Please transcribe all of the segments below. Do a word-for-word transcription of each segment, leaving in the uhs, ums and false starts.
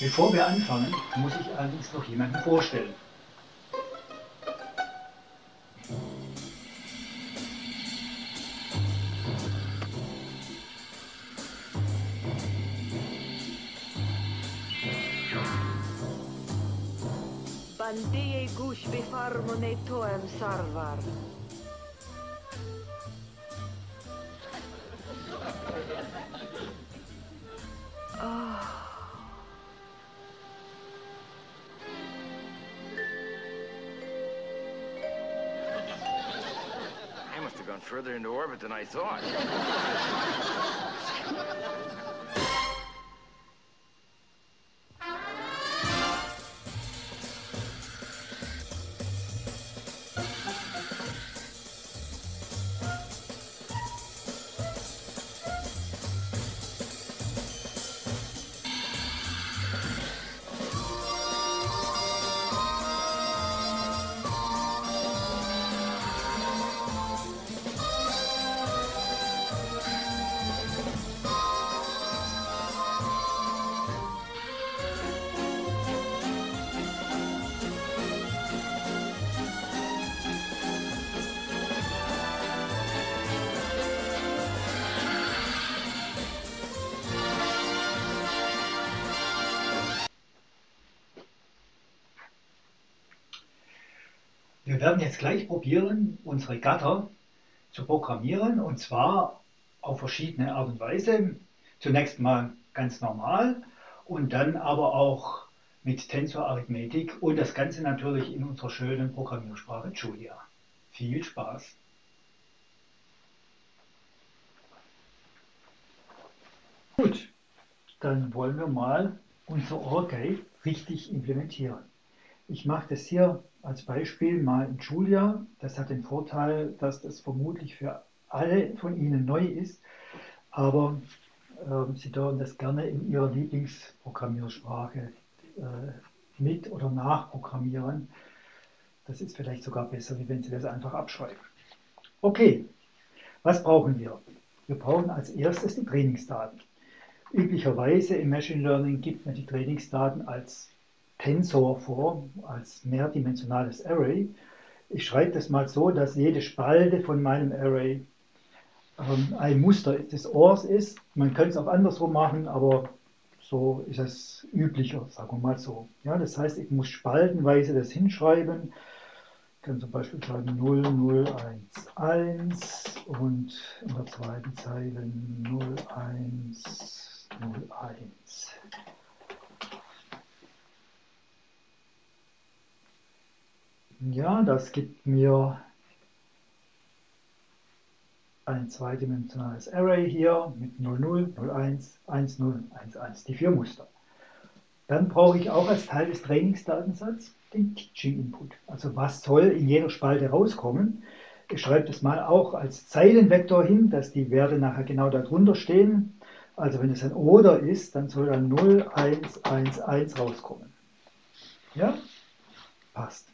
Bevor wir anfangen, muss ich allerdings noch jemanden vorstellen. Bandie gush bifarmone toem sarvar. Further into orbit than I thought. Wir werden jetzt gleich probieren, unsere Gatter zu programmieren, und zwar auf verschiedene Art und Weise. Zunächst mal ganz normal und dann aber auch mit Tensor-Arithmetik und das Ganze natürlich in unserer schönen Programmiersprache Julia. Viel Spaß! Gut, dann wollen wir mal unser Or-Gate richtig implementieren. Ich mache das hier als Beispiel mal in Julia. Das hat den Vorteil, dass das vermutlich für alle von Ihnen neu ist, aber äh, Sie dürfen das gerne in Ihrer Lieblingsprogrammiersprache äh, mit oder nachprogrammieren. Das ist vielleicht sogar besser, wie wenn Sie das einfach abschreiben. Okay, was brauchen wir? Wir brauchen als erstes die Trainingsdaten. Üblicherweise im Machine Learning gibt man die Trainingsdaten als Tensor vor, als mehrdimensionales Array. Ich schreibe das mal so, dass jede Spalte von meinem Array ähm, ein Muster des Ors ist. Man könnte es auch andersrum machen, aber so ist es üblicher, sagen wir mal so. Ja, das heißt, ich muss spaltenweise das hinschreiben. Ich kann zum Beispiel schreiben null null eins eins und in der zweiten Zeile null eins null eins. Ja, das gibt mir ein zweidimensionales Array hier mit null null, null eins, eins null, eins eins, die vier Muster. Dann brauche ich auch als Teil des Trainingsdatensatzes den Teaching Input. Also was soll in jeder Spalte rauskommen? Ich schreibe das mal auch als Zeilenvektor hin, dass die Werte nachher genau darunter stehen. Also wenn es ein Oder ist, dann soll dann null eins eins eins rauskommen. Ja, passt.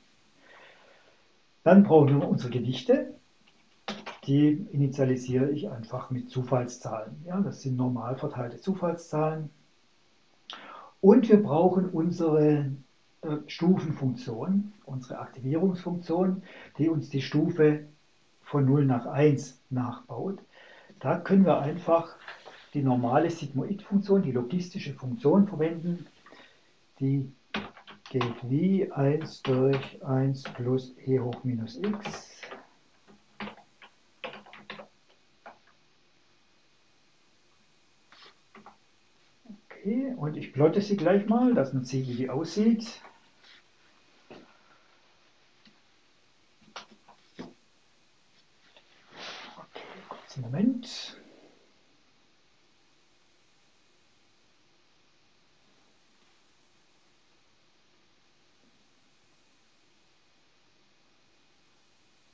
Dann brauchen wir unsere Gewichte, die initialisiere ich einfach mit Zufallszahlen. Ja, das sind normal verteilte Zufallszahlen. Und wir brauchen unsere äh, Stufenfunktion, unsere Aktivierungsfunktion, die uns die Stufe von null nach eins nachbaut. Da können wir einfach die normale Sigmoid-Funktion, die logistische Funktion verwenden, die geht wie eins durch eins plus e hoch minus x. Okay, und ich plotte sie gleich mal, dass man sieht, wie die aussieht. Okay, kurzen Moment.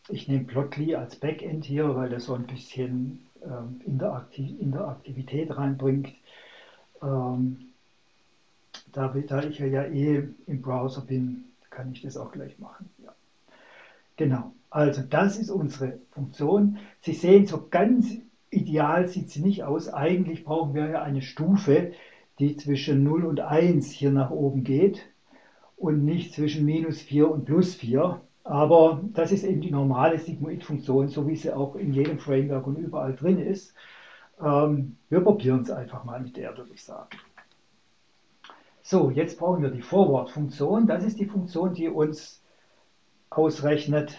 Ich nehme Plotly als Backend hier, weil das so ein bisschen ähm, Interaktiv Interaktivität reinbringt. Ähm, da, da ich ja eh im Browser bin, kann ich das auch gleich machen. Ja. Genau, also das ist unsere Funktion. Sie sehen, so ganz ideal sieht sie nicht aus. Eigentlich brauchen wir ja eine Stufe, die zwischen null und eins hier nach oben geht und nicht zwischen minus vier und plus vier. Aber das ist eben die normale Sigmoid-Funktion, so wie sie auch in jedem Framework und überall drin ist. Ähm, wir probieren es einfach mal mit der, würde ich sagen. So, jetzt brauchen wir die Forward-Funktion. Das ist die Funktion, die uns ausrechnet,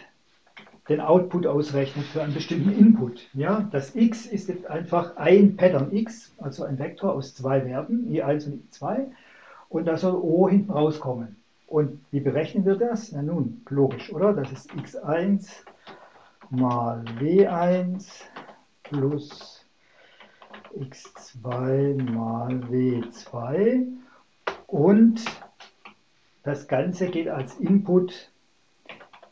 den Output ausrechnet für einen bestimmten Input. Ja, das x ist jetzt einfach ein Pattern x, also ein Vektor aus zwei Werten, i eins und i zwei. Und da soll O hinten rauskommen. Und wie berechnen wir das? Na nun, logisch, oder? Das ist x eins mal w eins plus x zwei mal w zwei. Und das Ganze geht als Input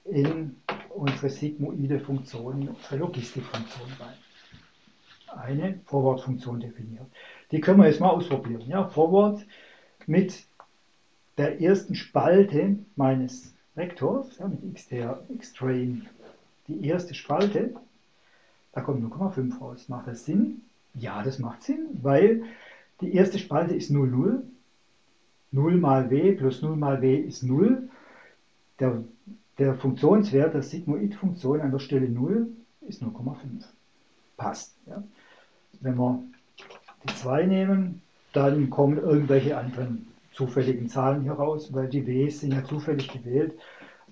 in unsere sigmoide Funktion, in unsere Logistikfunktion rein. Eine Forward-Funktion definiert. Die können wir jetzt mal ausprobieren. Ja, Forward mit der ersten Spalte meines Vektors, ja, mit x der x-train, die erste Spalte, da kommt null Komma fünf raus. Macht das Sinn? Ja, das macht Sinn, weil die erste Spalte ist null, null. null mal w plus null mal w ist null. Der, der Funktionswert der Sigmoid-Funktion an der Stelle null ist null Komma fünf. Passt. Ja. Wenn wir die zwei nehmen, dann kommen irgendwelche anderen zufälligen Zahlen hier raus, weil die Ws sind ja zufällig gewählt.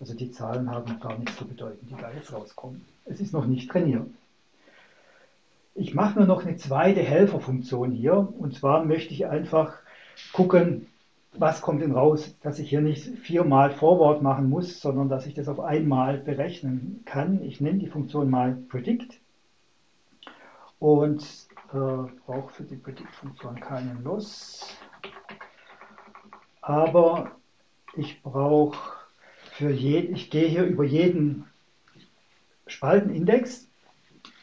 Also die Zahlen haben gar nichts zu bedeuten, die da jetzt rauskommen. Es ist noch nicht trainiert. Ich mache mir noch eine zweite Helferfunktion hier. Und zwar möchte ich einfach gucken, was kommt denn raus, dass ich hier nicht viermal Forward machen muss, sondern dass ich das auf einmal berechnen kann. Ich nenne die Funktion mal Predict und äh, brauche für die Predict-Funktion keinen Loss. Aber ich brauche für jeden, ich gehe hier über jeden Spaltenindex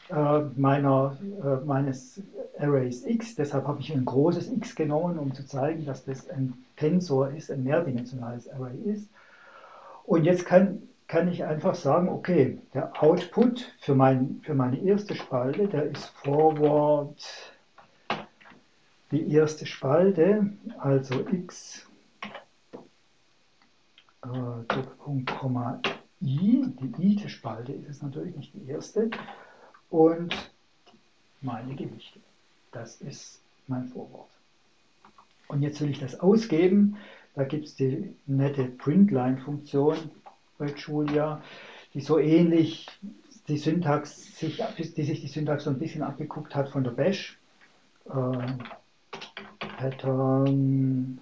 äh, meiner, äh, meines Arrays X. Deshalb habe ich ein großes X genommen, um zu zeigen, dass das ein Tensor ist, ein mehrdimensionales Array ist. Und jetzt kann, kann ich einfach sagen, okay, der Output für, mein, für meine erste Spalte, der ist forward die erste Spalte, also X. Doppelpunkt, Komma, i, die i-te Spalte ist es natürlich, nicht die erste, und meine Gewichte. Das ist mein Vorwort. Und jetzt will ich das ausgeben. Da gibt es die nette Printline-Funktion bei Julia, die so ähnlich die Syntax, sich, die sich die Syntax so ein bisschen abgeguckt hat von der Bash. Äh, Pattern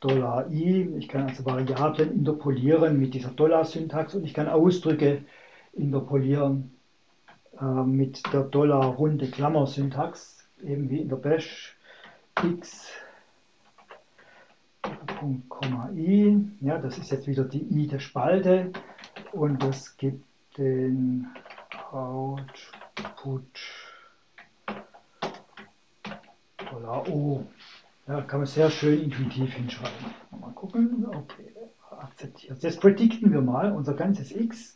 Dollar i, ich kann also Variablen interpolieren mit dieser Dollar-Syntax und ich kann Ausdrücke interpolieren äh, mit der Dollar-runde Klammer-Syntax, eben wie in der Bash, x, Punkt, Komma, i, ja, das ist jetzt wieder die i der Spalte und das gibt den Output Dollar o. Ja, kann man sehr schön intuitiv hinschreiben. Mal gucken. Okay, akzeptiert. Jetzt predikten wir mal unser ganzes X.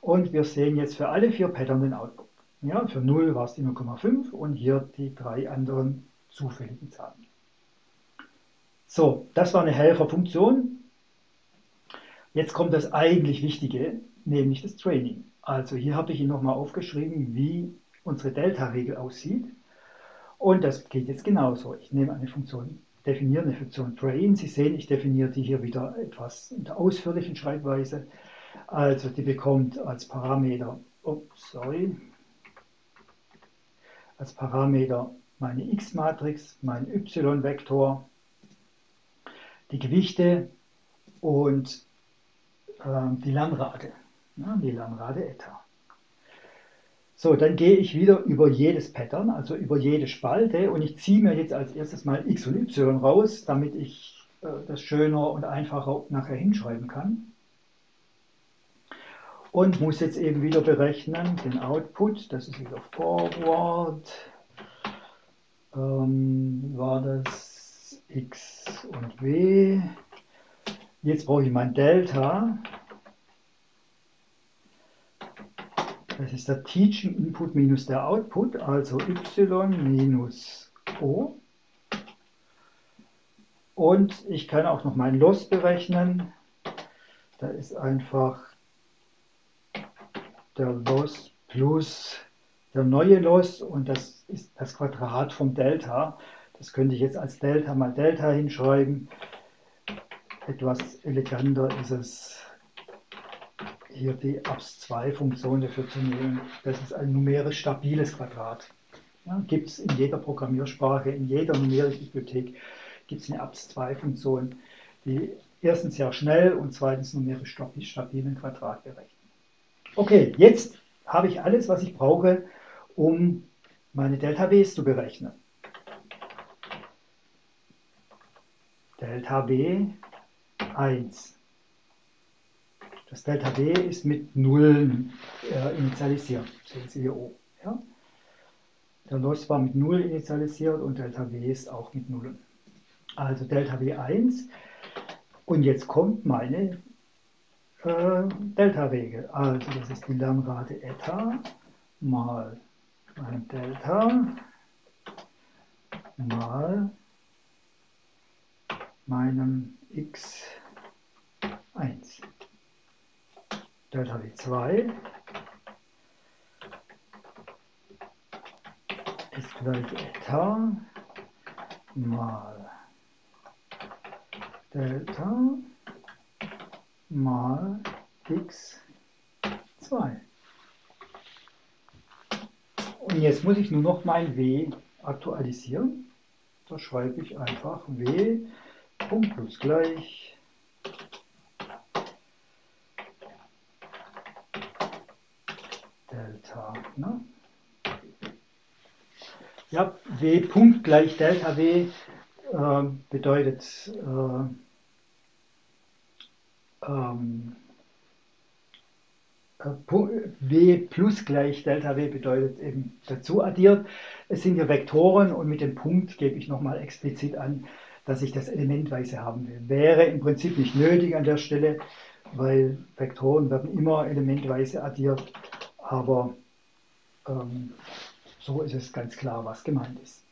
Und wir sehen jetzt für alle vier Pattern den Output. Ja, für null war es die null Komma fünf und hier die drei anderen zufälligen Zahlen. So, das war eine Helferfunktion. Jetzt kommt das eigentlich Wichtige, nämlich das Training. Also hier habe ich Ihnen nochmal aufgeschrieben, wie unsere Delta-Regel aussieht. Und das geht jetzt genauso. Ich nehme eine Funktion, definiere eine Funktion train. Sie sehen, ich definiere die hier wieder etwas in der ausführlichen Schreibweise. Also die bekommt als Parameter, ups, sorry, als Parameter meine X-Matrix, meinen Y-Vektor, die Gewichte und äh, die Lernrate, ja, die Lernrate eta. So, dann gehe ich wieder über jedes Pattern, also über jede Spalte und ich ziehe mir jetzt als erstes mal x und y raus, damit ich äh, das schöner und einfacher nachher hinschreiben kann. Und muss jetzt eben wieder berechnen den Output, das ist wieder forward, ähm, war das x und w. Jetzt brauche ich mein Delta. Das ist der Teaching Input minus der Output, also y minus o. Und ich kann auch noch mein Los berechnen. Da ist einfach der Los plus der neue Los und das ist das Quadrat vom Delta. Das könnte ich jetzt als Delta mal Delta hinschreiben. Etwas eleganter ist es, hier die Abs zwei Funktion dafür zu nehmen. Das ist ein numerisch stabiles Quadrat. Ja, gibt es in jeder Programmiersprache, in jeder numerischen Bibliothek gibt es eine Abs zwei Funktion, die erstens sehr schnell und zweitens numerisch stabilen Quadrat berechnet. Okay, jetzt habe ich alles, was ich brauche, um meine Delta-Ws zu berechnen. Delta W eins. Das Delta W ist mit null äh, initialisiert. Sehen Sie hier oben. Ja? Der Los war mit null initialisiert und Delta W ist auch mit null. Also Delta W eins. Und jetzt kommt meine äh, Delta-Regel. Also das ist die Lernrate Eta mal mein Delta mal meinem x eins. Delta W zwei ist gleich Eta mal Delta mal x zwei. Und jetzt muss ich nur noch mein W aktualisieren. Da schreibe ich einfach W Punkt plus gleich Delta, ne? Ja, W Punkt gleich Delta W äh, bedeutet äh, W plus gleich Delta W bedeutet eben dazu addiert. Es sind hier Vektoren und mit dem Punkt gebe ich nochmal explizit an, dass ich das elementweise haben will. Wäre im Prinzip nicht nötig an der Stelle, weil Vektoren werden immer elementweise addiert, aber ähm, so ist es ganz klar, was gemeint ist.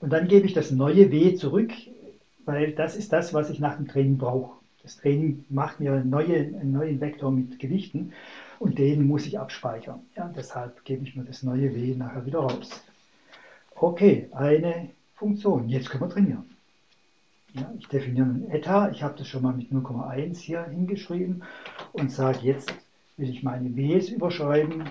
Und dann gebe ich das neue W zurück, weil das ist das, was ich nach dem Training brauche. Das Training macht mir einen neuen, einen neuen Vektor mit Gewichten und den muss ich abspeichern. Ja, deshalb gebe ich mir das neue W nachher wieder raus. Okay, eine Funktion. Jetzt können wir trainieren. Ja, ich definiere einen Eta. Ich habe das schon mal mit null Komma eins hier hingeschrieben und sage, jetzt will ich meine Ws überschreiben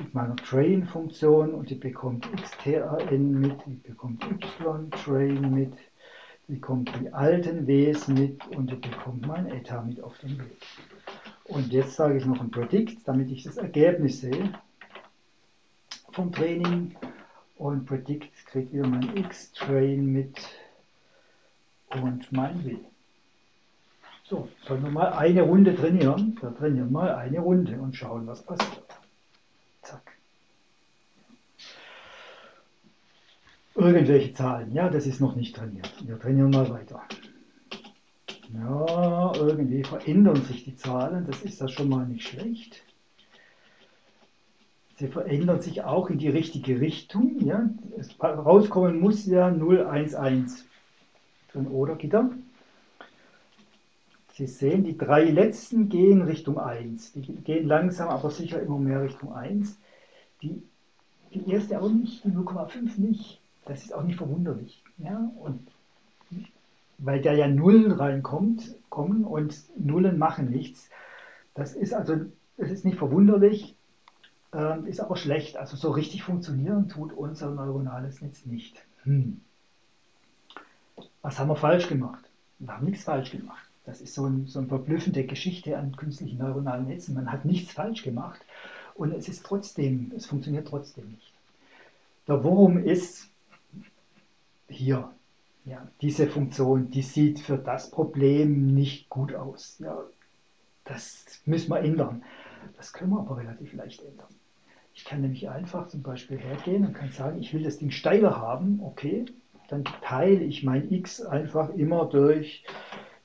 mit meiner Train-Funktion und die bekommt xtran mit, die bekommt y-train mit. Bekommt die alten Ws mit und ich bekomme mein Eta mit auf den Weg. Und jetzt sage ich noch ein Predict, damit ich das Ergebnis sehe vom Training. Und Predict kriegt wieder mein X-Train mit und mein W. So, sollen wir mal eine Runde trainieren? Wir trainieren mal eine Runde und schauen, was passiert. Zack. Irgendwelche Zahlen, ja, das ist noch nicht trainiert. Wir trainieren mal weiter. Ja, irgendwie verändern sich die Zahlen, das ist ja schon mal nicht schlecht. Sie verändern sich auch in die richtige Richtung. Ja. Es rauskommen muss ja null, eins, eins. Drin oder Gitter? Sie sehen, die drei letzten gehen Richtung eins. Die gehen langsam, aber sicher immer mehr Richtung eins. Die, die erste aber nicht, die null Komma fünf nicht. Das ist auch nicht verwunderlich. Ja? Und weil da ja Nullen reinkommt kommen und Nullen machen nichts. Das ist also das ist nicht verwunderlich, äh, ist aber schlecht. Also so richtig funktionieren tut unser neuronales Netz nicht. Hm. Was haben wir falsch gemacht? Wir haben nichts falsch gemacht. Das ist so, ein, so eine verblüffende Geschichte an künstlichen neuronalen Netzen. Man hat nichts falsch gemacht und es ist trotzdem, es funktioniert trotzdem nicht. Der Wurm ist hier, ja, diese Funktion, die sieht für das Problem nicht gut aus. Ja, das müssen wir ändern. Das können wir aber relativ leicht ändern. Ich kann nämlich einfach zum Beispiel hergehen und kann sagen, ich will das Ding steiler haben. Okay, dann teile ich mein x einfach immer durch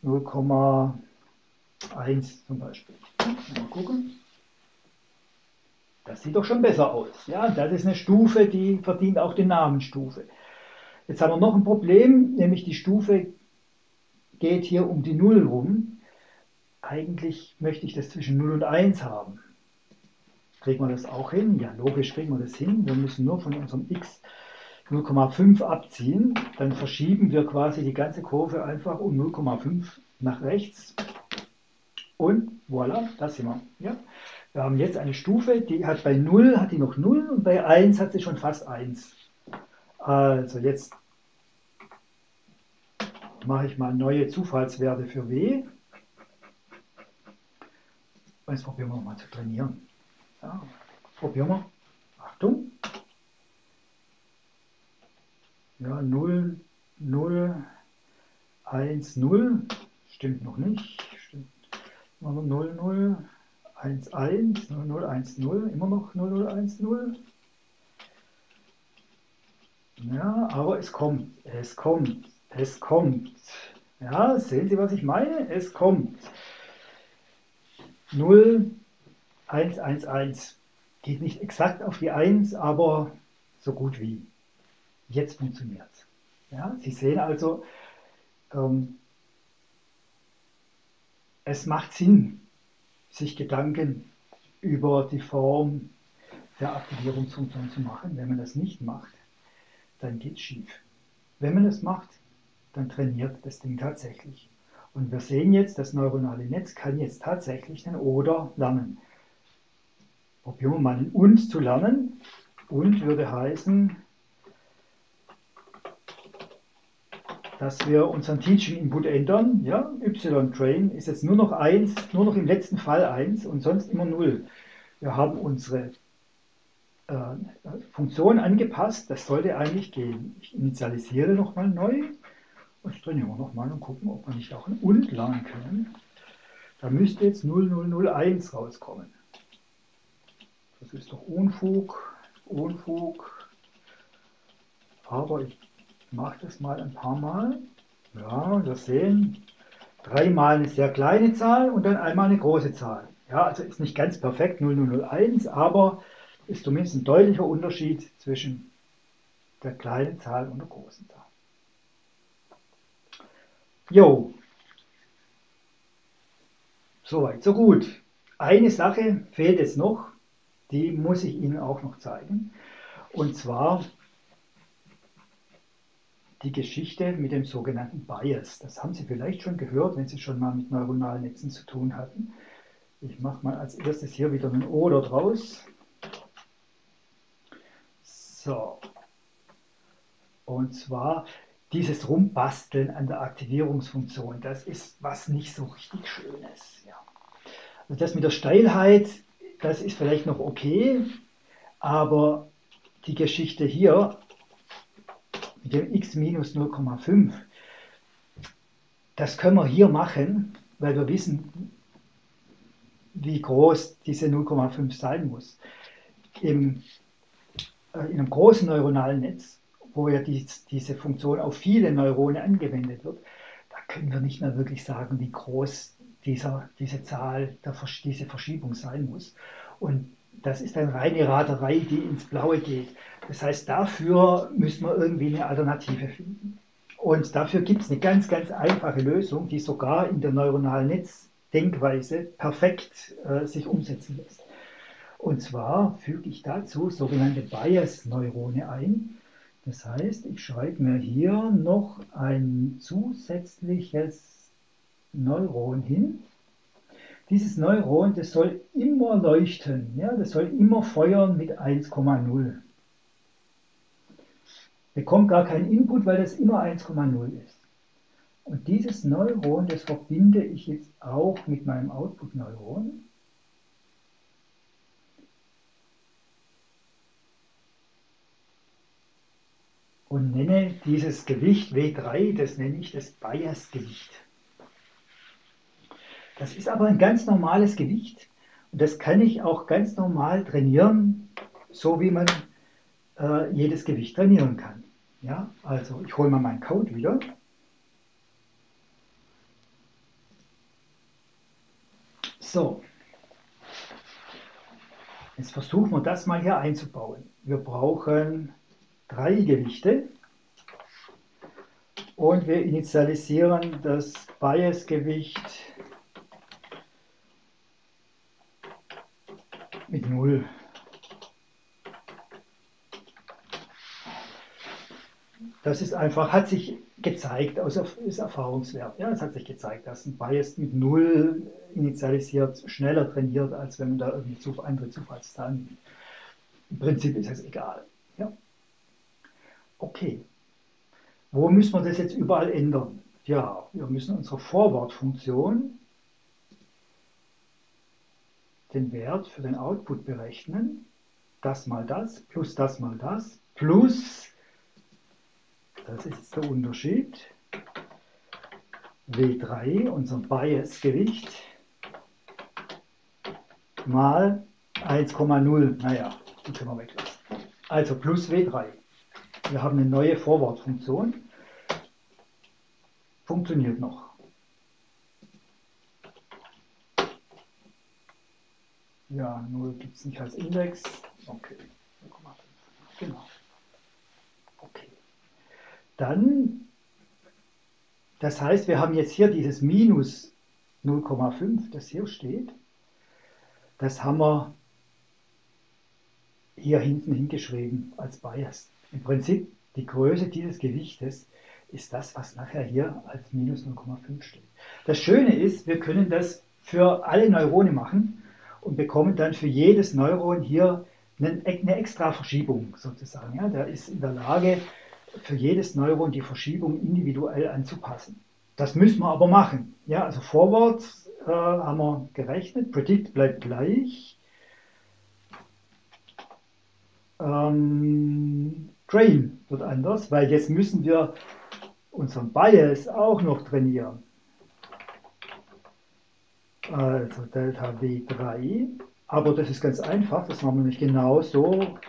null Komma eins zum Beispiel. Mal gucken. Das sieht doch schon besser aus. Ja, das ist eine Stufe, die verdient auch den Namen Stufe. Jetzt haben wir noch ein Problem, nämlich die Stufe geht hier um die null rum. Eigentlich möchte ich das zwischen null und eins haben. Kriegen wir das auch hin? Ja, logisch kriegen wir das hin. Wir müssen nur von unserem x null Komma fünf abziehen. Dann verschieben wir quasi die ganze Kurve einfach um null Komma fünf nach rechts. Und voilà, da sind wir. Ja. Wir haben jetzt eine Stufe, die hat bei null hat die noch null und bei eins hat sie schon fast eins. Also jetzt mache ich mal neue Zufallswerte für W. Jetzt probieren wir mal zu trainieren. Ja, probieren wir. Achtung. Ja, null, null, eins, null. Stimmt noch nicht. Stimmt. null, null, eins, eins, null, null, eins, null. Immer noch null, null, eins, null. Ja, aber es kommt. Es kommt. Es kommt. Ja, sehen Sie, was ich meine? Es kommt. null, eins, eins, eins. Geht nicht exakt auf die eins, aber so gut wie. Jetzt funktioniert es. Ja, Sie sehen also, ähm, es macht Sinn, sich Gedanken über die Form der Aktivierungsfunktion zu machen. Wenn man das nicht macht, dann geht es schief. Wenn man es macht, dann trainiert das Ding tatsächlich. Und wir sehen jetzt, das neuronale Netz kann jetzt tatsächlich ein Oder lernen. Probieren wir mal ein Und zu lernen. Und würde heißen, dass wir unseren Teaching Input ändern. Ja, Y-Train ist jetzt nur noch eins, nur noch im letzten Fall eins und sonst immer null. Wir haben unsere äh, Funktion angepasst. Das sollte eigentlich gehen. Ich initialisiere nochmal neu. Und trainieren wir nochmal und gucken, ob wir nicht auch ein Und lernen können. Da müsste jetzt null, null, null, eins rauskommen. Das ist doch Unfug, Unfug. Aber ich mache das mal ein paar Mal. Ja, wir sehen, dreimal eine sehr kleine Zahl und dann einmal eine große Zahl. Ja, also ist nicht ganz perfekt, null, null, null, eins, aber ist zumindest ein deutlicher Unterschied zwischen der kleinen Zahl und der großen Zahl. Jo, soweit, so gut. Eine Sache fehlt jetzt noch, die muss ich Ihnen auch noch zeigen. Und zwar die Geschichte mit dem sogenannten Bias. Das haben Sie vielleicht schon gehört, wenn Sie schon mal mit neuronalen Netzen zu tun hatten. Ich mache mal als erstes hier wieder ein Oder draus. So, und zwar dieses Rumbasteln an der Aktivierungsfunktion, das ist was nicht so richtig Schönes. Ja. Also das mit der Steilheit, das ist vielleicht noch okay, aber die Geschichte hier mit dem x minus null Komma fünf, das können wir hier machen, weil wir wissen, wie groß diese null Komma fünf sein muss. Im, äh, in einem großen neuronalen Netz, wo ja die, diese Funktion auf viele Neurone angewendet wird, da können wir nicht mehr wirklich sagen, wie groß dieser, diese Zahl, der, diese Verschiebung sein muss. Und das ist dann reine Raterei, die ins Blaue geht. Das heißt, dafür müssen wir irgendwie eine Alternative finden. Und dafür gibt es eine ganz, ganz einfache Lösung, die sogar in der neuronalen Netzdenkweise perfekt äh, sich umsetzen lässt. Und zwar füge ich dazu sogenannte Bias-Neurone ein. Das heißt, ich schreibe mir hier noch ein zusätzliches Neuron hin. Dieses Neuron, das soll immer leuchten, ja, das soll immer feuern mit eins Komma null. Bekommt gar keinen Input, weil das immer eins Komma null ist. Und dieses Neuron, das verbinde ich jetzt auch mit meinem Output-Neuron. Und nenne dieses Gewicht W drei, das nenne ich das Bias-Gewicht. Das ist aber ein ganz normales Gewicht und das kann ich auch ganz normal trainieren, so wie man äh, jedes Gewicht trainieren kann. Ja, also ich hole mal meinen Code wieder. So, jetzt versuchen wir das mal hier einzubauen. Wir brauchen drei Gewichte, und wir initialisieren das Bias-Gewicht mit null. Das ist einfach, hat sich gezeigt, also ist erfahrungswert. Ja, es hat sich gezeigt, dass ein Bias mit null initialisiert schneller trainiert, als wenn man da irgendwie zu, andere Zufallszahlen nimmt. Im Prinzip ist es egal. Ja. Okay. Wo müssen wir das jetzt überall ändern? Ja, wir müssen unsere Forward-Funktion den Wert für den Output berechnen. Das mal das, plus das mal das, plus, das ist jetzt der Unterschied, W drei, unser Bias-Gewicht, mal eins Komma null. Naja, die können wir weglassen. Also plus W drei. Wir haben eine neue Forward-Funktion. Funktioniert noch. Ja, null gibt es nicht als Index. Okay. Genau. Okay. Dann, das heißt, wir haben jetzt hier dieses Minus null Komma fünf, das hier steht. Das haben wir hier hinten hingeschrieben als Bias. Im Prinzip, die Größe dieses Gewichtes ist das, was nachher hier als minus null Komma fünf steht. Das Schöne ist, wir können das für alle Neurone machen und bekommen dann für jedes Neuron hier eine extra Verschiebung sozusagen. Ja, der ist in der Lage, für jedes Neuron die Verschiebung individuell anzupassen. Das müssen wir aber machen. Ja, also Forward äh, haben wir gerechnet, Predict bleibt gleich. Ähm, Train wird anders, weil jetzt müssen wir unseren Bias auch noch trainieren. Also Delta W drei, aber das ist ganz einfach, das machen wir nämlich genauso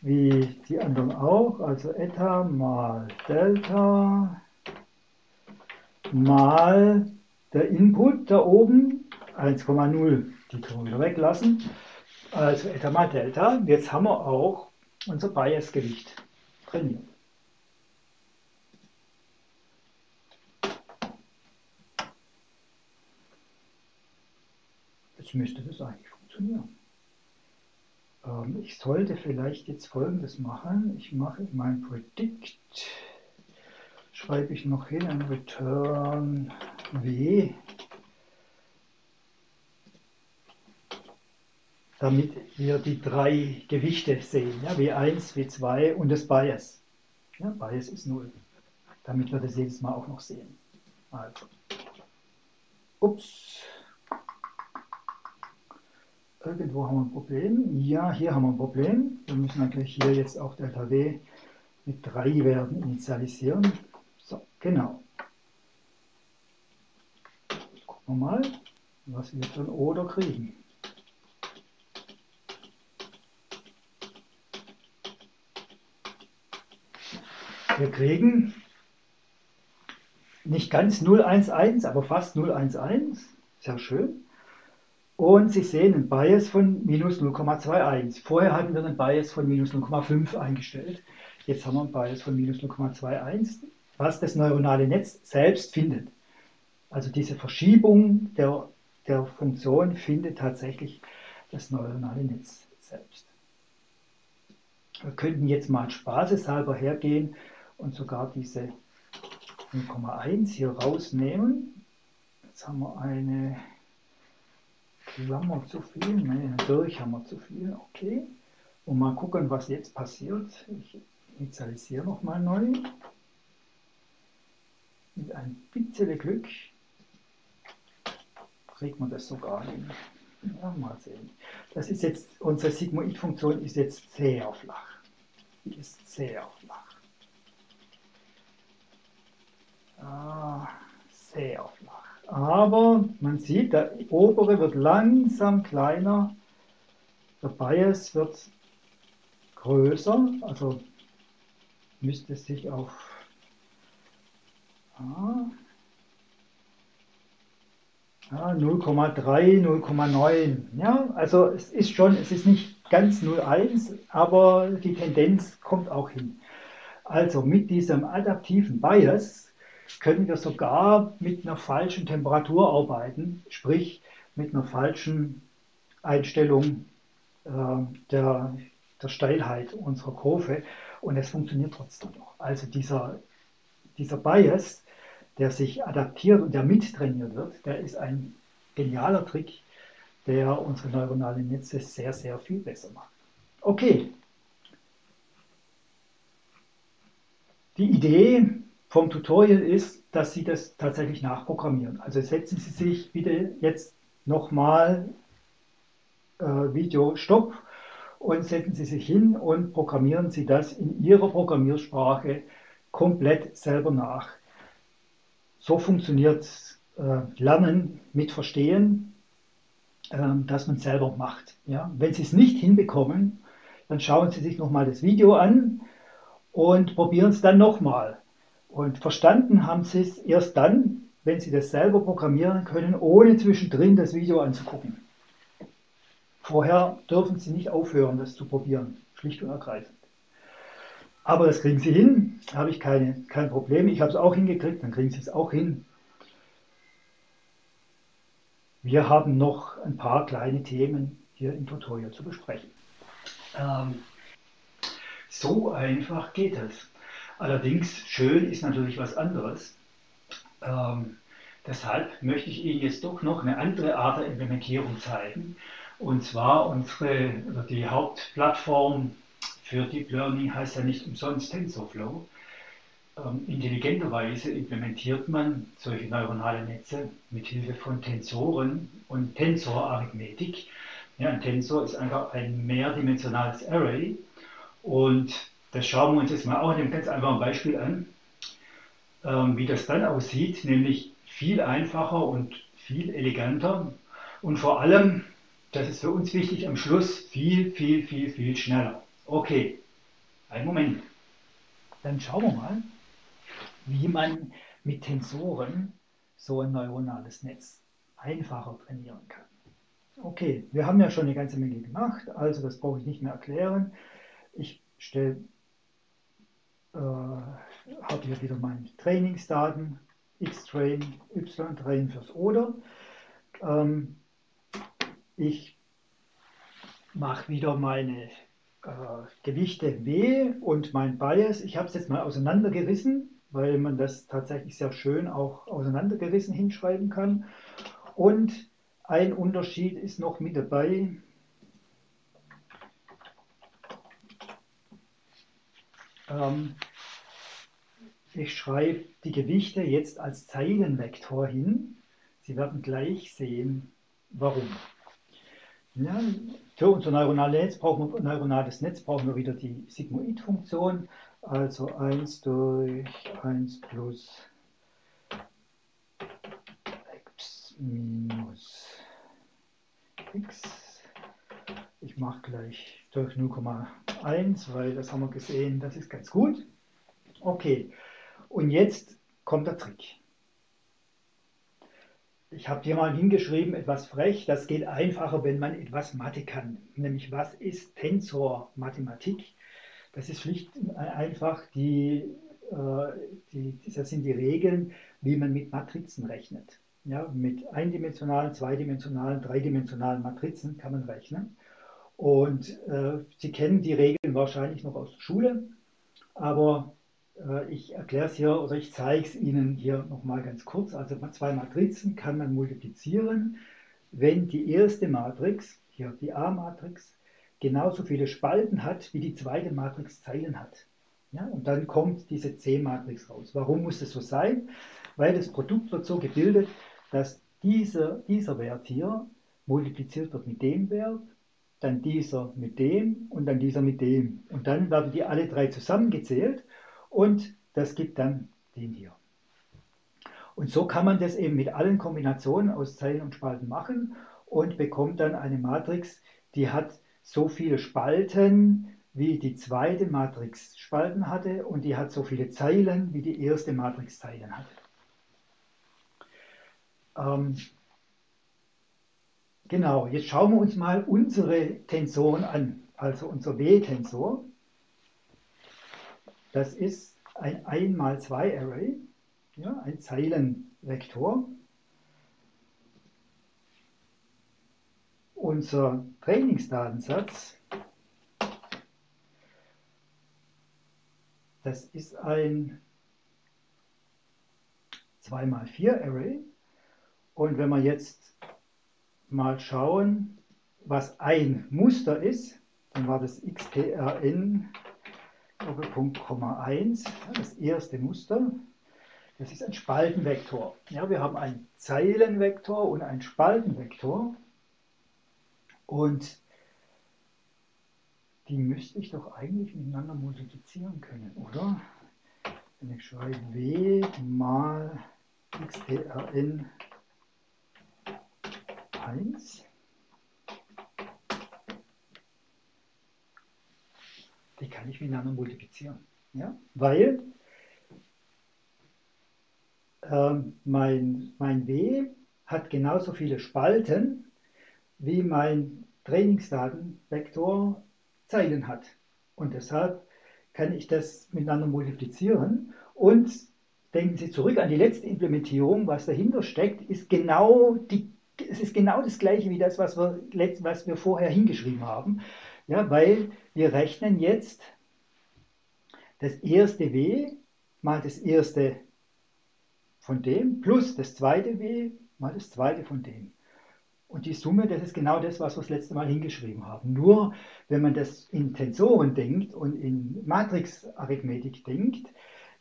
wie die anderen auch. Also Eta mal Delta mal der Input da oben, eins Komma null, die können wir wieder weglassen. Also Eta mal Delta, jetzt haben wir auch unser Bias-Gewicht trainiert. Jetzt müsste das eigentlich funktionieren. Ähm, ich sollte vielleicht jetzt Folgendes machen. Ich mache mein Predict, schreibe ich noch hin, ein Return W, damit wir die drei Gewichte sehen, ja, W eins, W zwei und das Bias. Ja, Bias ist null, damit wir das jedes Mal auch noch sehen. Also, ups, irgendwo haben wir ein Problem. Ja, hier haben wir ein Problem. Wir müssen natürlich hier jetzt auch Delta W mit drei Werten initialisieren. So, genau. Gucken wir mal, was wir von Oder kriegen. Wir kriegen nicht ganz null Komma eins eins, aber fast null Komma eins eins. Sehr schön. Und Sie sehen einen Bias von minus null Komma zwei eins. Vorher hatten wir einen Bias von minus null Komma fünf eingestellt. Jetzt haben wir einen Bias von minus null Komma zwei eins, was das neuronale Netz selbst findet. Also diese Verschiebung der, der Funktion findet tatsächlich das neuronale Netz selbst. Wir könnten jetzt mal spaßeshalber hergehen und sogar diese null Komma eins hier rausnehmen. Jetzt haben wir eine Klammer zu viel, nein, durch haben wir zu viel, okay. Und mal gucken, was jetzt passiert. Ich initialisiere nochmal neu. Mit ein bisschen Glück kriegt man das sogar hin. Ja, mal sehen. Das ist jetzt, unsere Sigmoid-Funktion ist jetzt sehr flach. Die ist sehr flach. Ah, sehr flach. Aber man sieht, der obere wird langsam kleiner, der Bias wird größer, also müsste es sich auf ah, null Komma drei, null Komma neun. Ja, also es ist schon, es ist nicht ganz null Komma eins, aber die Tendenz kommt auch hin. Also mit diesem adaptiven Bias können wir sogar mit einer falschen Temperatur arbeiten, sprich mit einer falschen Einstellung äh, der, der Steilheit unserer Kurve, und es funktioniert trotzdem noch. Also dieser, dieser Bias, der sich adaptiert und der mittrainiert wird, der ist ein genialer Trick, der unsere neuronalen Netze sehr, sehr viel besser macht. Okay. Die Idee vom Tutorial ist, dass Sie das tatsächlich nachprogrammieren. Also setzen Sie sich bitte jetzt nochmal äh, Video Stopp und setzen Sie sich hin und programmieren Sie das in Ihrer Programmiersprache komplett selber nach. So funktioniert äh, Lernen mit Verstehen, äh, dass man selber macht. Ja? Wenn Sie es nicht hinbekommen, dann schauen Sie sich nochmal das Video an und probieren es dann nochmal. Und verstanden haben Sie es erst dann, wenn Sie das selber programmieren können, ohne zwischendrin das Video anzugucken. Vorher dürfen Sie nicht aufhören, das zu probieren, schlicht und ergreifend. Aber das kriegen Sie hin, da habe ich keine, kein Problem. Ich habe es auch hingekriegt, dann kriegen Sie es auch hin. Wir haben noch ein paar kleine Themen hier im Tutorial zu besprechen. Ähm, So einfach geht es. Allerdings, schön ist natürlich was anderes. Ähm, deshalb möchte ich Ihnen jetzt doch noch eine andere Art der Implementierung zeigen. Und zwar unsere, also die Hauptplattform für Deep Learning heißt ja nicht umsonst TensorFlow. Ähm, intelligenterweise implementiert man solche neuronale Netze mit Hilfe von Tensoren und Tensor-Arithmetik. Ja, ein Tensor ist einfach ein mehrdimensionales Array. Und das schauen wir uns jetzt mal auch in einem ganz einfachen Beispiel an, ähm, wie das dann aussieht, nämlich viel einfacher und viel eleganter und vor allem, das ist für uns wichtig, am Schluss viel, viel, viel, viel schneller. Okay, einen Moment. Dann schauen wir mal, wie man mit Tensoren so ein neuronales Netz einfacher trainieren kann. Okay, wir haben ja schon eine ganze Menge gemacht, also das brauche ich nicht mehr erklären. Ich stelle, äh, habe hier wieder meine Trainingsdaten, X-Train, Y-Train fürs Oder. Ähm, ich mache wieder meine äh, Gewichte W und mein Bias. Ich habe es jetzt mal auseinandergerissen, weil man das tatsächlich sehr schön auch auseinandergerissen hinschreiben kann. Und ein Unterschied ist noch mit dabei. Ich schreibe die Gewichte jetzt als Zeilenvektor hin. Sie werden gleich sehen, warum. Ja, für unser neuronales Netz brauchen wir, neuronales Netz brauchen wir wieder die Sigmoid-Funktion. Also eins durch eins plus x minus x. Ich mache gleich durch null Komma eins, weil das haben wir gesehen, das ist ganz gut. Okay, und jetzt kommt der Trick. Ich habe hier mal hingeschrieben, etwas frech, das geht einfacher, wenn man etwas Mathe kann. Nämlich, was ist Tensormathematik? Das ist schlicht einfach, die, äh, die, das sind die Regeln, wie man mit Matrizen rechnet. Ja, mit eindimensionalen, zweidimensionalen, dreidimensionalen Matrizen kann man rechnen. Und äh, Sie kennen die Regeln wahrscheinlich noch aus der Schule, aber äh, ich erkläre es hier oder ich zeige es Ihnen hier nochmal ganz kurz. Also zwei Matrizen kann man multiplizieren, wenn die erste Matrix, hier die A-Matrix, genauso viele Spalten hat, wie die zweite Matrix Zeilen hat. Ja, und dann kommt diese C-Matrix raus. Warum muss das so sein? Weil das Produkt wird so gebildet, dass dieser, dieser Wert hier multipliziert wird mit dem Wert, dann dieser mit dem und dann dieser mit dem. Und dann werden die alle drei zusammengezählt und das gibt dann den hier. Und so kann man das eben mit allen Kombinationen aus Zeilen und Spalten machen und bekommt dann eine Matrix, die hat so viele Spalten, wie die zweite Matrix Spalten hatte, und die hat so viele Zeilen, wie die erste Matrix Zeilen hatte. Ähm, Genau, jetzt schauen wir uns mal unsere Tensoren an, also unser W-Tensor. Das ist ein eins mal zwei Array ja, ein Zeilenvektor. Unser Trainingsdatensatz, das ist ein zwei mal vier Array. Und wenn wir jetzt mal schauen, was ein Muster ist, dann war das xtrn Doppelpunkt Komma eins, das erste Muster. Das ist ein Spaltenvektor. Ja, wir haben einen Zeilenvektor und einen Spaltenvektor. Und die müsste ich doch eigentlich miteinander multiplizieren können, oder? Wenn ich schreibe w mal xtrn eins. Die kann ich miteinander multiplizieren. Ja? Weil ähm, mein, mein W hat genauso viele Spalten, wie mein Trainingsdatenvektor Zeilen hat. Und deshalb kann ich das miteinander multiplizieren. Und denken Sie zurück an die letzte Implementierung, was dahinter steckt, ist genau die, es ist genau das gleiche wie das, was wir, was wir vorher hingeschrieben haben. Ja, weil wir rechnen jetzt das erste W mal das erste von dem plus das zweite W mal das zweite von dem. Und die Summe, das ist genau das, was wir das letzte Mal hingeschrieben haben. Nur, wenn man das in Tensoren denkt und in Matrixarithmetik denkt,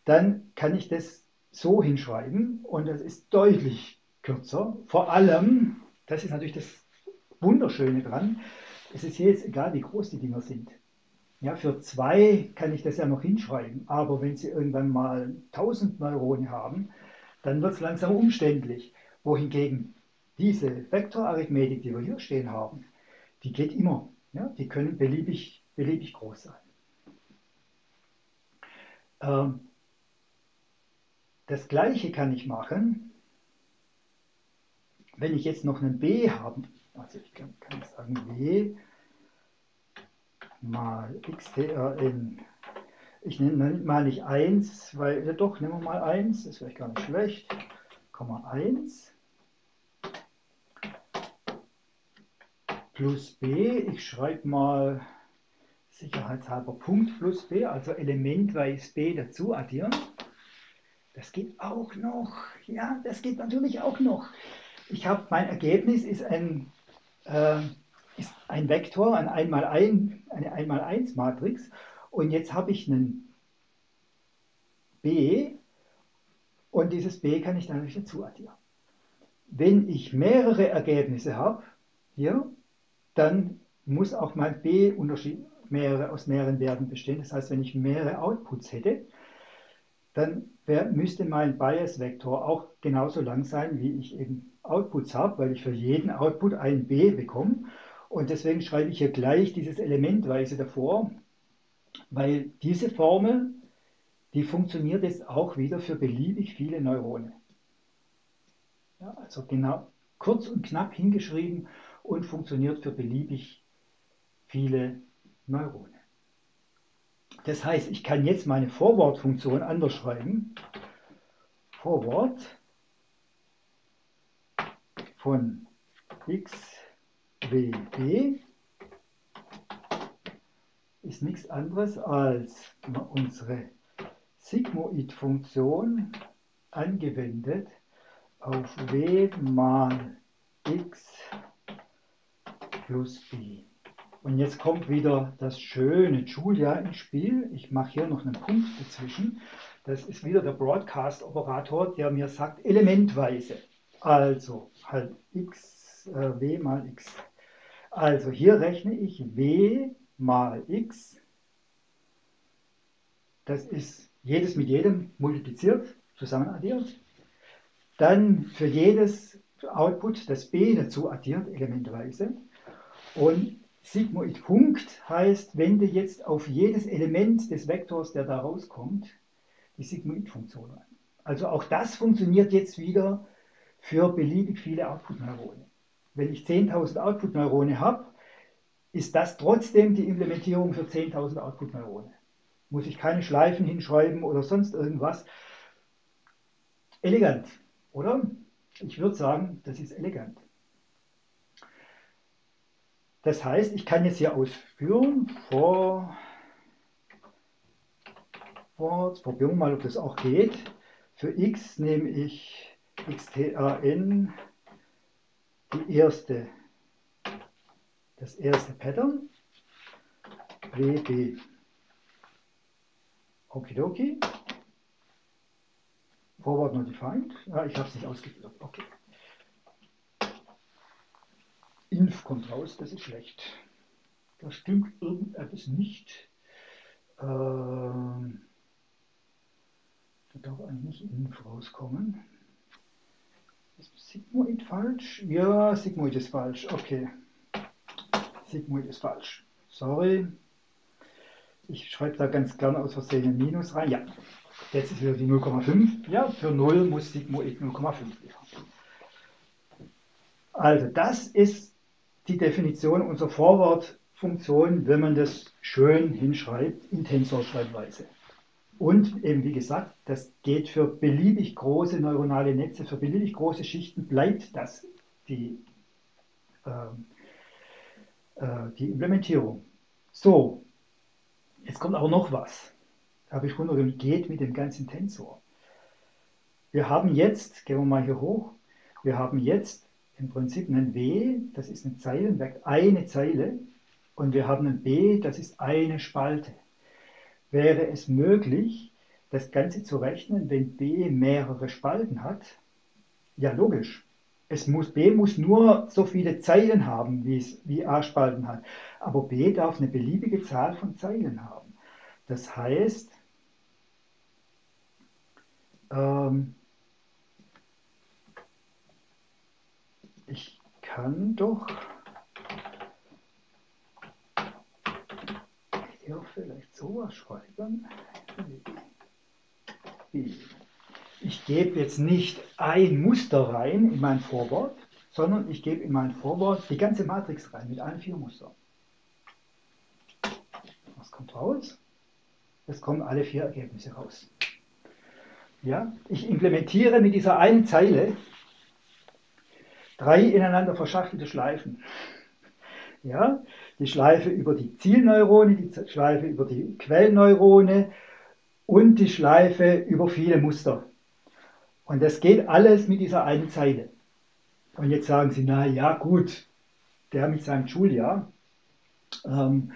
dann kann ich das so hinschreiben und das ist deutlich kürzer. Vor allem, das ist natürlich das Wunderschöne dran, es ist hier jetzt egal, wie groß die Dinger sind. Ja, für zwei kann ich das ja noch hinschreiben, aber wenn Sie irgendwann mal tausend Neurone haben, dann wird es langsam umständlich. Wohingegen diese Vektorarithmetik, die wir hier stehen haben, die geht immer. Ja, die können beliebig, beliebig groß sein. Ähm, das Gleiche kann ich machen, wenn ich jetzt noch einen B habe. Also ich kann, kann ich sagen, W mal xtrn. Ich nehme mal nicht eins, weil, ja doch, nehmen wir mal eins, das ist vielleicht gar nicht schlecht. Komma eins plus B, ich schreibe mal sicherheitshalber Punkt plus B, also elementweise B dazu addieren. Das geht auch noch. Ja, das geht natürlich auch noch. Ich habe, mein Ergebnis ist ein, äh, ist ein Vektor, ein eins mal eins, eine eins mal eins Matrix, und jetzt habe ich einen B und dieses B kann ich dann dazu addieren. Wenn ich mehrere Ergebnisse habe, hier, dann muss auch mein B Unterschied mehrere, aus mehreren Werten bestehen. Das heißt, wenn ich mehrere Outputs hätte, dann wär, müsste mein Bias-Vektor auch genauso lang sein, wie ich eben Outputs habe, weil ich für jeden Output ein B bekomme. Und deswegen schreibe ich hier gleich dieses Elementweise davor, weil diese Formel, die funktioniert jetzt auch wieder für beliebig viele Neurone. Ja, also genau, kurz und knapp hingeschrieben und funktioniert für beliebig viele Neurone. Das heißt, ich kann jetzt meine Forward-Funktion anders schreiben. Forward von x, w, b ist nichts anderes als unsere Sigmoid-Funktion angewendet auf w mal x plus b. Und jetzt kommt wieder das schöne Julia ins Spiel. Ich mache hier noch einen Punkt dazwischen. Das ist wieder der Broadcast-Operator, der mir sagt, elementweise. Also halt x, äh, w mal x. Also hier rechne ich w mal x. Das ist jedes mit jedem multipliziert, zusammen addiert. Dann für jedes Output das b dazu addiert, elementweise. Und Sigmoid Punkt heißt, wende jetzt auf jedes Element des Vektors, der da rauskommt, die Sigmoid-Funktion an. Also auch das funktioniert jetzt wieder für beliebig viele Output-Neurone. Wenn ich zehntausend Output-Neurone habe, ist das trotzdem die Implementierung für zehntausend Output-Neurone. Muss ich keine Schleifen hinschreiben oder sonst irgendwas. Elegant, oder? Ich würde sagen, das ist elegant. Das heißt, ich kann jetzt hier ausführen, vor, vor jetzt probieren wir mal, ob das auch geht. Für x nehme ich xtan die erste, das erste Pattern, W B. Okidoki. Forward Notified. Ja, ich habe es nicht ausgeführt. Okay. Inf kommt raus, das ist schlecht. Da stimmt irgendetwas nicht. Ähm, da darf eigentlich nicht Inf rauskommen. Ist Sigmoid falsch? Ja, Sigmoid ist falsch. Okay. Sigmoid ist falsch. Sorry. Ich schreibe da ganz gerne aus Versehen ein Minus rein. Ja, jetzt ist wieder die null Komma fünf. Ja, für null muss Sigmoid null Komma fünf liefern. Also das ist die Definition unserer Forward-Funktion, wenn man das schön hinschreibt in Tensorschreibweise. Und eben wie gesagt, das geht für beliebig große neuronale Netze, für beliebig große Schichten bleibt das die, äh, äh, die Implementierung. So. Jetzt kommt aber noch was. Da habe ich runtergenommen, geht mit dem ganzen Tensor. Wir haben jetzt, gehen wir mal hier hoch, wir haben jetzt im Prinzip einen W, das ist eine Zeile, merkt eine Zeile, und wir haben einen B, das ist eine Spalte. Wäre es möglich, das Ganze zu rechnen, wenn B mehrere Spalten hat? Ja, logisch. Es muss, B muss nur so viele Zeilen haben, wie es wie A Spalten hat. Aber B darf eine beliebige Zahl von Zeilen haben. Das heißt, ähm, ich kann doch hier vielleicht sowas schreiben. B. Ich gebe jetzt nicht ein Muster rein in mein Forward, sondern ich gebe in mein Forward die ganze Matrix rein mit allen vier Mustern. Was kommt raus? Es kommen alle vier Ergebnisse raus. Ja, ich implementiere mit dieser einen Zeile drei ineinander verschachtelte Schleifen. Ja, die Schleife über die Zielneurone, die Schleife über die Quellneurone und die Schleife über viele Muster. Und das geht alles mit dieser einen Zeile. Und jetzt sagen Sie, na ja, gut, der mit seinem Julia, ähm,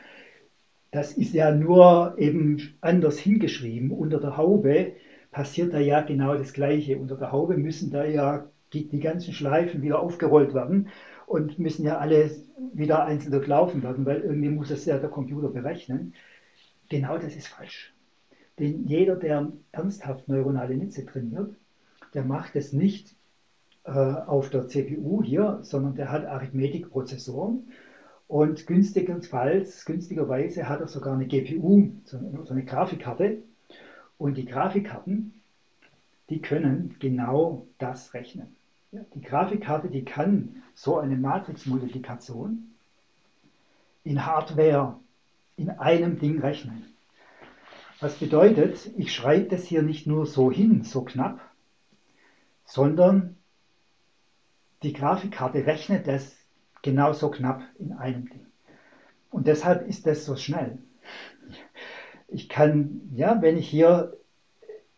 das ist ja nur eben anders hingeschrieben. Unter der Haube passiert da ja genau das Gleiche. Unter der Haube müssen da ja die, die ganzen Schleifen wieder aufgerollt werden und müssen ja alle wieder einzeln durchlaufen werden, weil irgendwie muss das ja der Computer berechnen. Genau das ist falsch. Denn jeder, der ernsthaft neuronale Netze trainiert, der macht es nicht äh, auf der C P U hier, sondern der hat Arithmetikprozessoren und günstigerweise, günstigerweise hat er sogar eine G P U, so eine, so eine Grafikkarte. Und die Grafikkarten, die können genau das rechnen. Ja, die Grafikkarte, die kann so eine Matrixmultiplikation in Hardware in einem Ding rechnen. Was bedeutet, ich schreibe das hier nicht nur so hin, so knapp, sondern die Grafikkarte rechnet das genauso knapp in einem Ding. Und deshalb ist das so schnell. Ich kann, ja, wenn ich hier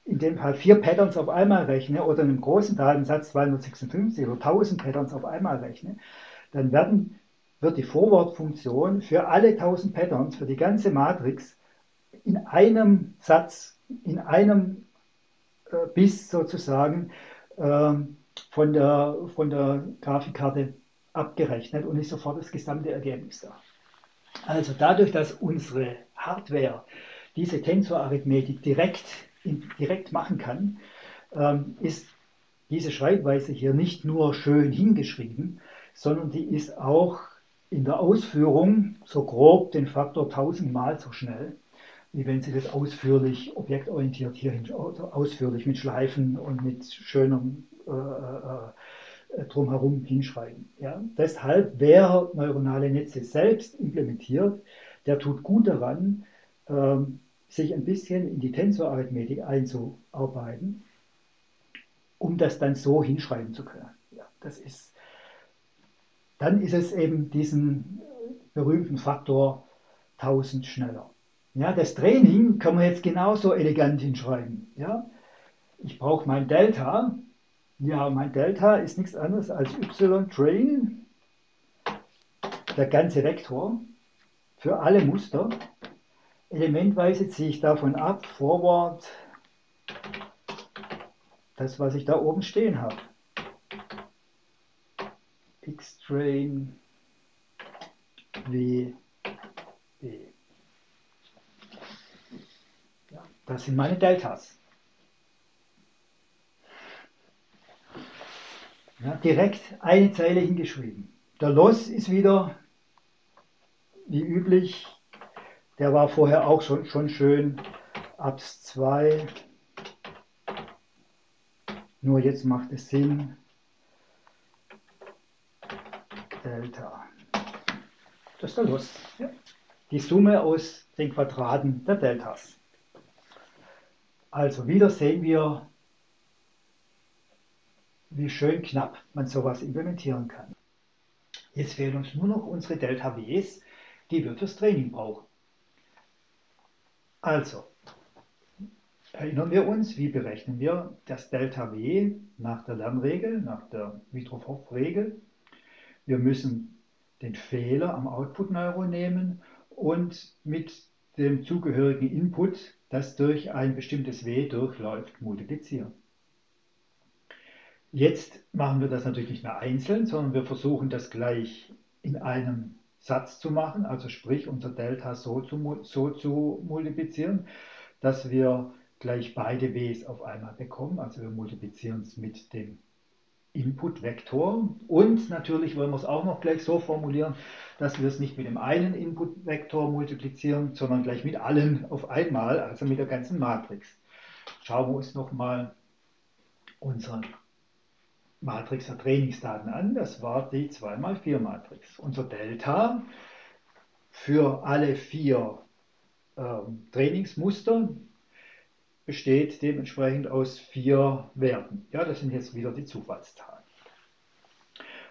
in dem Fall vier Patterns auf einmal rechne oder in einem großen Datensatz zweihundertsechsundfünfzig oder tausend Patterns auf einmal rechne, dann werden, wird die Forward-Funktion für alle tausend Patterns, für die ganze Matrix, in einem Satz, in einem äh, Biss sozusagen äh, von, der, von der Grafikkarte abgerechnet und ist sofort das gesamte Ergebnis da. Also dadurch, dass unsere Hardware diese Tensorarithmetik direkt, in, direkt machen kann, ähm, ist diese Schreibweise hier nicht nur schön hingeschrieben, sondern die ist auch in der Ausführung so grob den Faktor tausendmal so schnell, wie wenn Sie das ausführlich, objektorientiert hierhin, ausführlich mit Schleifen und mit schönem äh, äh, Drumherum hinschreiben. Ja? Deshalb, wer neuronale Netze selbst implementiert, der tut gut daran, ähm, sich ein bisschen in die Tensorarithmetik einzuarbeiten um das dann so hinschreiben zu können. Ja, das ist, dann ist es eben diesen berühmten Faktor tausend schneller. Ja, das Training kann man jetzt genauso elegant hinschreiben. Ja, ich brauche mein Delta. Ja, mein Delta ist nichts anderes als Y-Train, der ganze Vektor, für alle Muster. Elementweise ziehe ich davon ab, forward, das, was ich da oben stehen habe. X-Train, W, E. Ja, das sind meine Deltas. Ja, direkt eine Zeile hingeschrieben. Der Loss ist wieder, wie üblich, der war vorher auch schon, schon schön, abs zwei, nur jetzt macht es Sinn, Delta. Das ist der Loss. Ja. Die Summe aus den Quadraten der Deltas. Also wieder sehen wir, wie schön knapp man sowas implementieren kann. Jetzt fehlen uns nur noch unsere Delta-Ws, die wir fürs Training brauchen. Also, erinnern wir uns, wie berechnen wir das Delta-W nach der Lernregel, nach der Widrow-Hoff-Regel. Wir müssen den Fehler am Output-Neuron nehmen und mit dem zugehörigen Input, das durch ein bestimmtes W durchläuft, multiplizieren. Jetzt machen wir das natürlich nicht mehr einzeln, sondern wir versuchen das gleich in einem Satz zu machen, also sprich unser Delta so zu, so zu multiplizieren, dass wir gleich beide Ws auf einmal bekommen. Also wir multiplizieren es mit dem Inputvektor und natürlich wollen wir es auch noch gleich so formulieren, dass wir es nicht mit dem einen Inputvektor multiplizieren, sondern gleich mit allen auf einmal, also mit der ganzen Matrix. Schauen wir uns nochmal unseren Matrix der Trainingsdaten an, das war die zwei mal vier Matrix. Unser Delta für alle vier ähm, Trainingsmuster besteht dementsprechend aus vier Werten. Ja, das sind jetzt wieder die Zufallszahlen.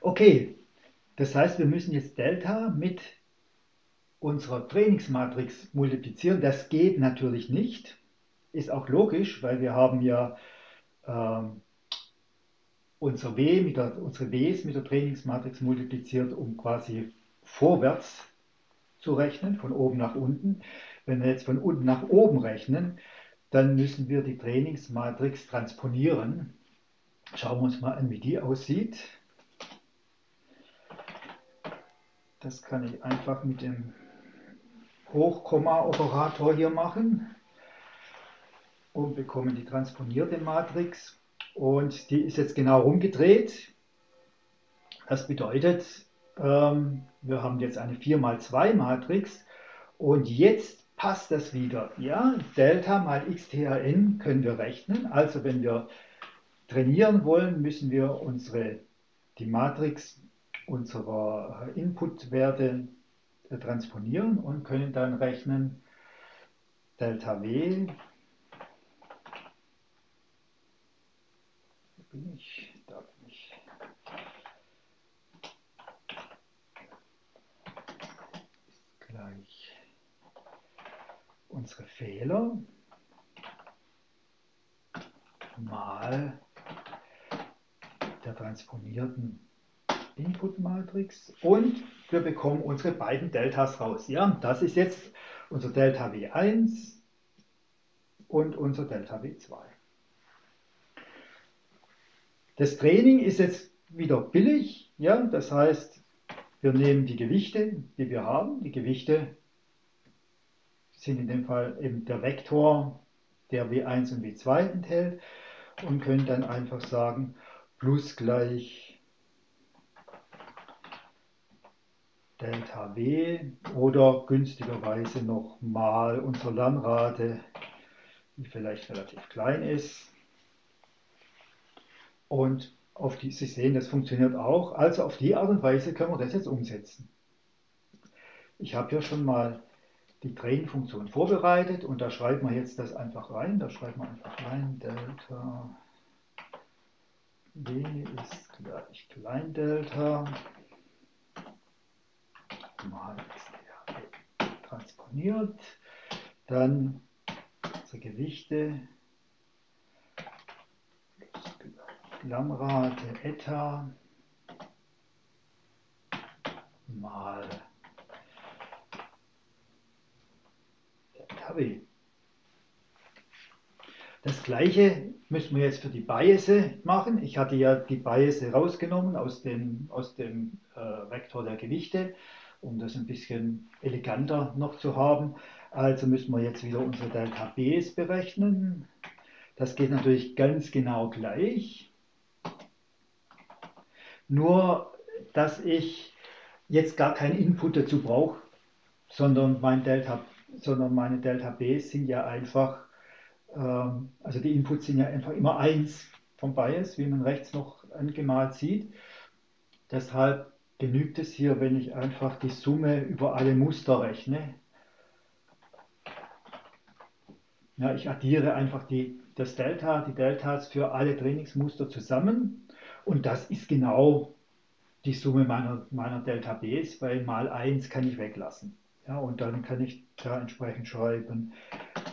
Okay, das heißt, wir müssen jetzt Delta mit unserer Trainingsmatrix multiplizieren. Das geht natürlich nicht, ist auch logisch, weil wir haben ja ähm, Unser W mit der, unsere Ws mit der Trainingsmatrix multipliziert, um quasi vorwärts zu rechnen, von oben nach unten. Wenn wir jetzt von unten nach oben rechnen, dann müssen wir die Trainingsmatrix transponieren. Schauen wir uns mal an, wie die aussieht. Das kann ich einfach mit dem Hochkomma-Operator hier machen und bekommen die transponierte Matrix. Und die ist jetzt genau rumgedreht. Das bedeutet, ähm, wir haben jetzt eine vier mal zwei Matrix und jetzt passt das wieder. Ja, Delta mal X T A N können wir rechnen. Also wenn wir trainieren wollen, müssen wir unsere, die Matrix unserer Inputwerte äh, transponieren und können dann rechnen Delta W. Bin ich, da bin ich. Ist gleich unsere Fehler mal der transponierten Inputmatrix und wir bekommen unsere beiden Deltas raus. Ja, das ist jetzt unser Delta W eins und unser Delta W zwei. Das Training ist jetzt wieder billig, ja? Das heißt, wir nehmen die Gewichte, die wir haben. Die Gewichte sind in dem Fall eben der Vektor, der W eins und W zwei enthält und können dann einfach sagen, plus gleich Delta W oder günstigerweise nochmal unsere Lernrate, die vielleicht relativ klein ist. Und auf die, Sie sehen, das funktioniert auch. Also auf die Art und Weise können wir das jetzt umsetzen. Ich habe ja schon mal die Train-Funktion vorbereitet und da schreibt man jetzt das einfach rein. Da schreibt man einfach rein Delta D ist gleich klein Delta mal X R transponiert. Dann unsere Gewichte Lambda Eta mal Delta W. Das gleiche müssen wir jetzt für die Biase machen. Ich hatte ja die Biase rausgenommen aus dem, aus dem äh, Vektor der Gewichte, um das ein bisschen eleganter noch zu haben. Also müssen wir jetzt wieder unsere Delta Bs berechnen. Das geht natürlich ganz genau gleich. Nur, dass ich jetzt gar keinen Input dazu brauche, sondern, mein Delta, sondern meine Delta Bs sind ja einfach... Also die Inputs sind ja einfach immer eins vom Bias, wie man rechts noch angemalt sieht. Deshalb genügt es hier, wenn ich einfach die Summe über alle Muster rechne. Ja, ich addiere einfach die, das Delta, die Deltas für alle Trainingsmuster zusammen. Und das ist genau die Summe meiner, meiner Delta Bs, weil mal eins kann ich weglassen. Ja, und dann kann ich da entsprechend schreiben,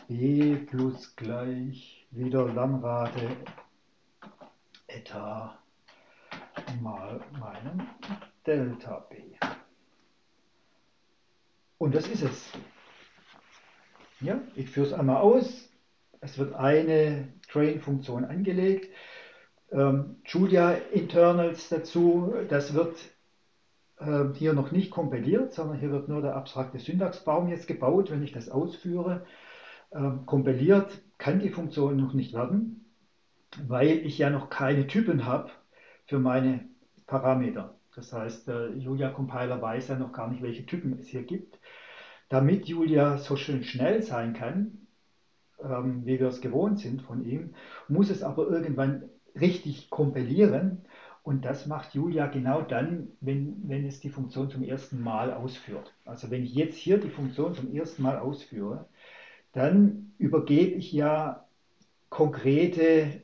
B plus gleich wieder Lammrate Eta mal meinem Delta B. Und das ist es. Ja, ich führe es einmal aus. Es wird eine Train-Funktion angelegt. Ähm, Julia Internals dazu, das wird hier noch nicht kompiliert, sondern hier wird nur der abstrakte Syntaxbaum jetzt gebaut. Wenn ich das ausführe, kompiliert kann die Funktion noch nicht werden, weil ich ja noch keine Typen habe für meine Parameter. Das heißt, der Julia-Compiler weiß ja noch gar nicht, welche Typen es hier gibt. Damit Julia so schön schnell sein kann, wie wir es gewohnt sind von ihm, muss es aber irgendwann richtig kompilieren. Und das macht Julia genau dann, wenn, wenn es die Funktion zum ersten Mal ausführt. Also wenn ich jetzt hier die Funktion zum ersten Mal ausführe, dann übergebe ich ja konkrete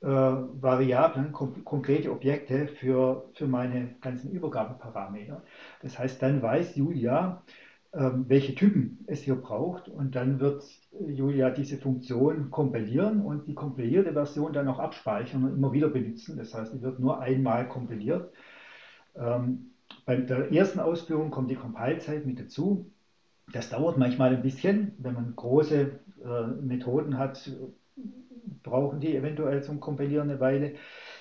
äh, Variablen, kon konkrete Objekte für, für meine ganzen Übergabeparameter. Das heißt, dann weiß Julia, äh, welche Typen es hier braucht, und dann wird Julia diese Funktion kompilieren und die kompilierte Version dann auch abspeichern und immer wieder benutzen. Das heißt, die wird nur einmal kompiliert. Ähm, bei der ersten Ausführung kommt die Compile-Zeit mit dazu. Das dauert manchmal ein bisschen. Wenn man große äh, Methoden hat, brauchen die eventuell zum Kompilieren eine Weile.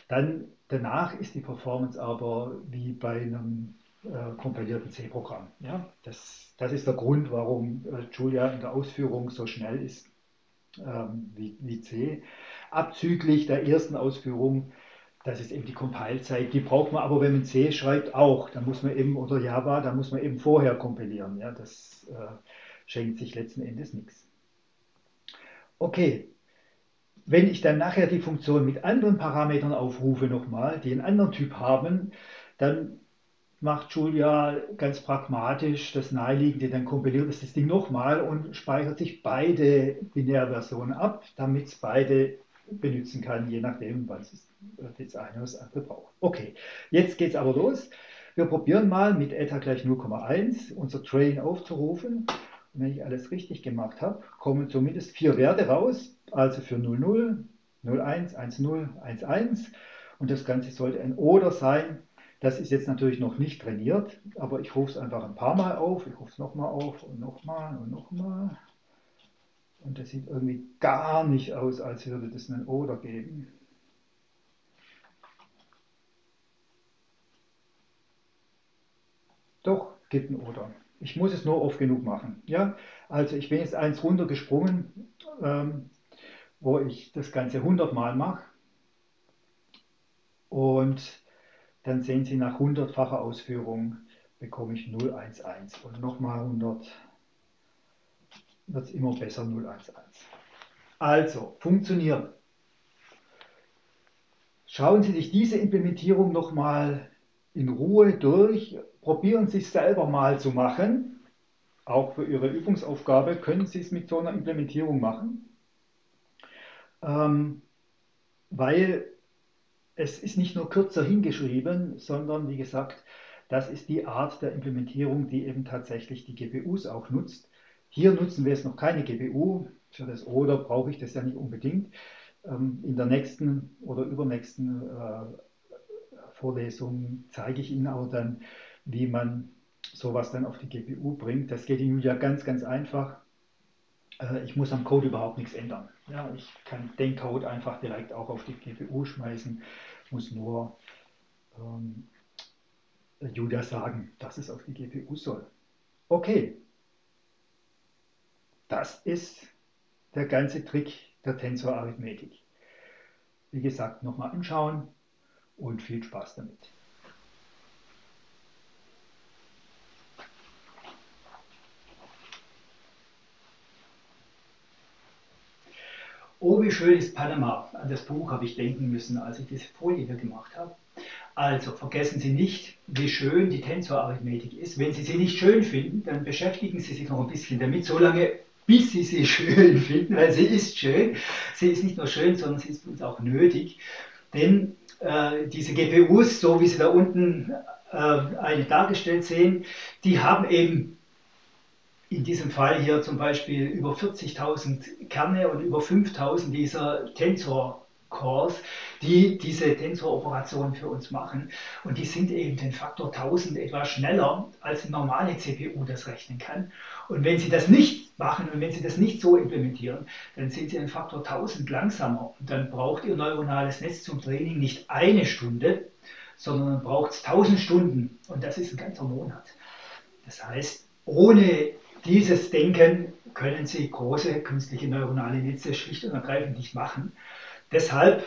Dann danach ist die Performance aber wie bei einem Äh, kompilierten C-Programm. Ja? Das, das ist der Grund, warum äh, Julia in der Ausführung so schnell ist ähm, wie, wie C. Abzüglich der ersten Ausführung, das ist eben die Compile-Zeit. Die braucht man aber, wenn man C schreibt, auch. Da muss man eben, oder Java, da muss man eben vorher kompilieren. Ja? Das äh, schenkt sich letzten Endes nichts. Okay. Wenn ich dann nachher die Funktion mit anderen Parametern aufrufe nochmal, die einen anderen Typ haben, dann macht Julia ganz pragmatisch das Naheliegende, dann kompiliert es das Ding nochmal und speichert sich beide Binärversionen ab, damit es beide benutzen kann, je nachdem, was es das eine oder das andere braucht. Okay, jetzt geht es aber los. Wir probieren mal mit Eta gleich null Komma eins unser Train aufzurufen. Und wenn ich alles richtig gemacht habe, kommen zumindest vier Werte raus, also für null Komma null, null Komma eins, eins Komma null, eins Komma eins. Und das Ganze sollte ein Oder sein. Das ist jetzt natürlich noch nicht trainiert, aber ich rufe es einfach ein paar Mal auf. Ich rufe es nochmal auf und nochmal und nochmal. Und das sieht irgendwie gar nicht aus, als würde das einen Oder geben. Doch, gibt ein Oder. Ich muss es nur oft genug machen. Ja? Also ich bin jetzt eins runtergesprungen, ähm, wo ich das Ganze hundertmal mache. Und dann sehen Sie, nach hundertfacher Ausführung bekomme ich null Komma eins Komma eins. Und nochmal hundert wird es immer besser, null Komma eins Komma eins. Also, funktioniert. Schauen Sie sich diese Implementierung nochmal in Ruhe durch. Probieren Sie es selber mal zu machen. Auch für Ihre Übungsaufgabe können Sie es mit so einer Implementierung machen. Ähm, weil es ist nicht nur kürzer hingeschrieben, sondern wie gesagt, das ist die Art der Implementierung, die eben tatsächlich die G P Us auch nutzt. Hier nutzen wir jetzt noch keine G P U, für das Oder brauche ich das ja nicht unbedingt. In der nächsten oder übernächsten Vorlesung zeige ich Ihnen auch dann, wie man sowas dann auf die G P U bringt. Das geht in Julia ganz, ganz einfach. Ich muss am Code überhaupt nichts ändern. Ja, ich kann den Code einfach direkt auch auf die G P U schmeißen, muss nur ähm, Julia sagen, dass es auf die G P U soll. Okay, das ist der ganze Trick der Tensor-Arithmetik. Wie gesagt, nochmal anschauen und viel Spaß damit. Oh, wie schön ist Panama. An das Buch habe ich denken müssen, als ich diese Folie hier gemacht habe. Also, vergessen Sie nicht, wie schön die Tensorarithmetik ist. Wenn Sie sie nicht schön finden, dann beschäftigen Sie sich noch ein bisschen damit, solange bis Sie sie schön finden, weil sie ist schön. Sie ist nicht nur schön, sondern sie ist uns auch nötig. Denn äh, diese G P Us, so wie Sie da unten äh, eine dargestellt sehen, die haben eben in diesem Fall hier zum Beispiel über vierzigtausend Kerne und über fünftausend dieser Tensor-Cores, die diese Tensor-Operationen für uns machen. Und die sind eben den Faktor tausend etwas schneller, als eine normale C P U das rechnen kann. Und wenn Sie das nicht machen und wenn Sie das nicht so implementieren, dann sind Sie den Faktor tausend langsamer. Und dann braucht Ihr neuronales Netz zum Training nicht eine Stunde, sondern dann braucht es tausend Stunden. Und das ist ein ganzer Monat. Das heißt, ohne dieses Denken können Sie große künstliche neuronale Netze schlicht und ergreifend nicht machen. Deshalb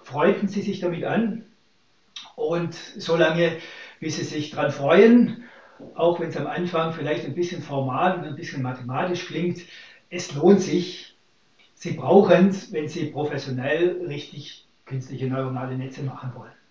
freuten Sie sich damit an und solange, bis Sie sich daran freuen, auch wenn es am Anfang vielleicht ein bisschen formal und ein bisschen mathematisch klingt, es lohnt sich. Sie brauchen es, wenn Sie professionell richtig künstliche neuronale Netze machen wollen.